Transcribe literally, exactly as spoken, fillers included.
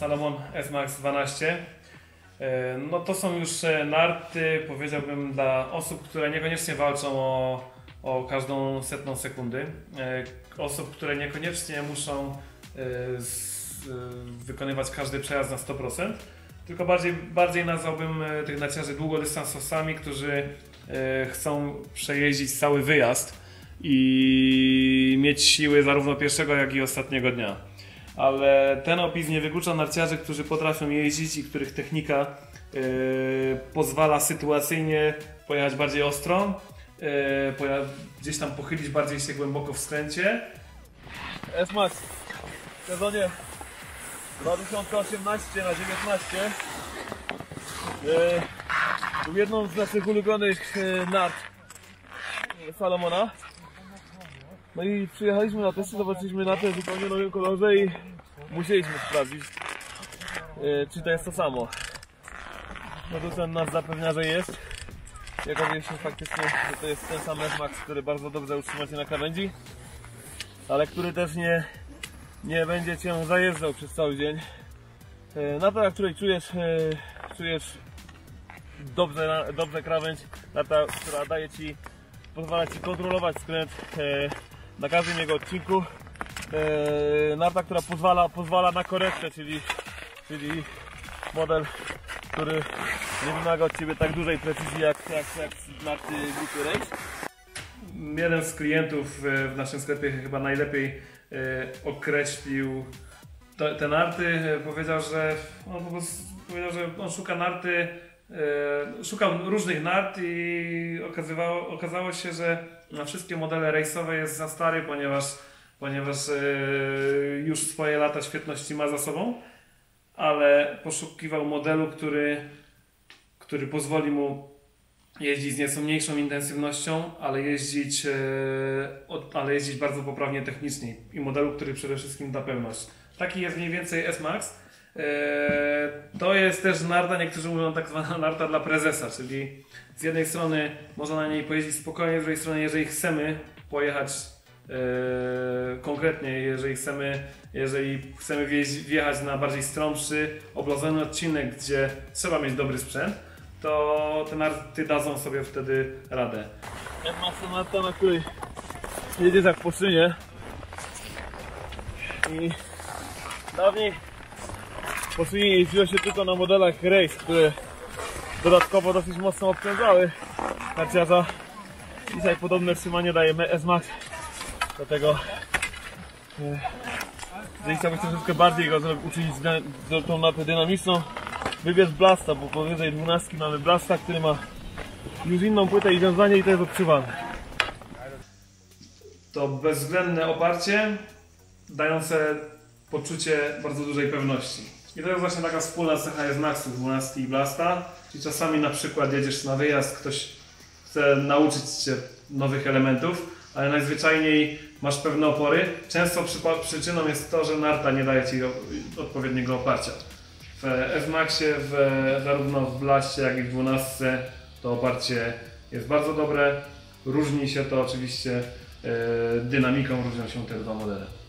Salomon S Max dwanaście. No to są już narty, powiedziałbym, dla osób, które niekoniecznie walczą o, o każdą setną sekundy. Osób, które niekoniecznie muszą wykonywać każdy przejazd na sto procent. Tylko bardziej, bardziej nazwałbym tych narciarzy długodystansowcami, którzy chcą przejeździć cały wyjazd i mieć siły zarówno pierwszego, jak i ostatniego dnia. Ale ten opis nie wyklucza narciarzy, którzy potrafią jeździć i których technika yy, pozwala sytuacyjnie pojechać bardziej ostro, yy, poja gdzieś tam pochylić bardziej się głęboko w skręcie. S Max w sezonie dwa tysiące osiemnaście na dziewiętnaście był yy, jedną z naszych ulubionych yy, nart Salomona. No i przyjechaliśmy na testy, zobaczyliśmy na te zupełnie nowym kolorze i musieliśmy sprawdzić, yy, czy to jest to samo. Producent nas zapewnia, że jest. Jak oczywiście faktycznie, że to jest ten sam S Max, który bardzo dobrze utrzyma się na krawędzi, ale który też nie, nie będzie cię zajeżdżał przez cały dzień. Yy, narta, na której czujesz, yy, czujesz dobrze, dobrze krawędź, narta, która daje ci, pozwala ci kontrolować skręt yy, na każdym jego odcinku. Yy, narta, która pozwala, pozwala na korektę, czyli, czyli model, który nie wymaga od ciebie tak dużej precyzji jak, jak, jak narty RACE. Jeden z klientów w naszym sklepie chyba najlepiej yy, określił te, te narty. Powiedział, że on po prostu powiedział, że on szuka narty. Szukał różnych nart i okazywało, okazało się, że na wszystkie modele rejsowe jest za stary, ponieważ, ponieważ już swoje lata świetności ma za sobą, ale poszukiwał modelu, który, który pozwoli mu jeździć z nieco mniejszą intensywnością, ale jeździć, ale jeździć bardzo poprawnie technicznie i modelu, który przede wszystkim da pewność. Taki jest mniej więcej S Max. To jest też narta, niektórzy mówią, tak zwana narta dla prezesa, czyli z jednej strony można na niej pojeździć spokojnie, z drugiej strony, jeżeli chcemy pojechać yy, konkretnie, jeżeli chcemy, jeżeli chcemy wjechać na bardziej stromszy, oblodzony odcinek, gdzie trzeba mieć dobry sprzęt, to te narty dadzą sobie wtedy radę. Masa narta, na której jedziesz jak po szynie i dawniej po prostu jeździło się tylko na modelach RACE, które dodatkowo dosyć mocno obciążały narciarza. Dzisiaj podobne trzymanie daje S Max, dlatego jeżeli chciałbyś troszeczkę bardziej go uczynić tą nartę dynamiczną, wybierz Blasta, bo powyżej dwunastki mamy Blasta, który ma już inną płytę i wiązanie, i to jest odczuwane. To bezwzględne oparcie dające poczucie bardzo dużej pewności. I to jest właśnie taka wspólna cecha S Maxu dwanaście i Blasta. I czasami na przykład jedziesz na wyjazd, ktoś chce nauczyć się nowych elementów, ale najzwyczajniej masz pewne opory. Często przyczyną jest to, że narta nie daje ci odpowiedniego oparcia. W S Maxie, w, zarówno w Blaście, jak i w dwunastce, to oparcie jest bardzo dobre. Różni się to oczywiście yy, dynamiką, różnią się te dwa modele.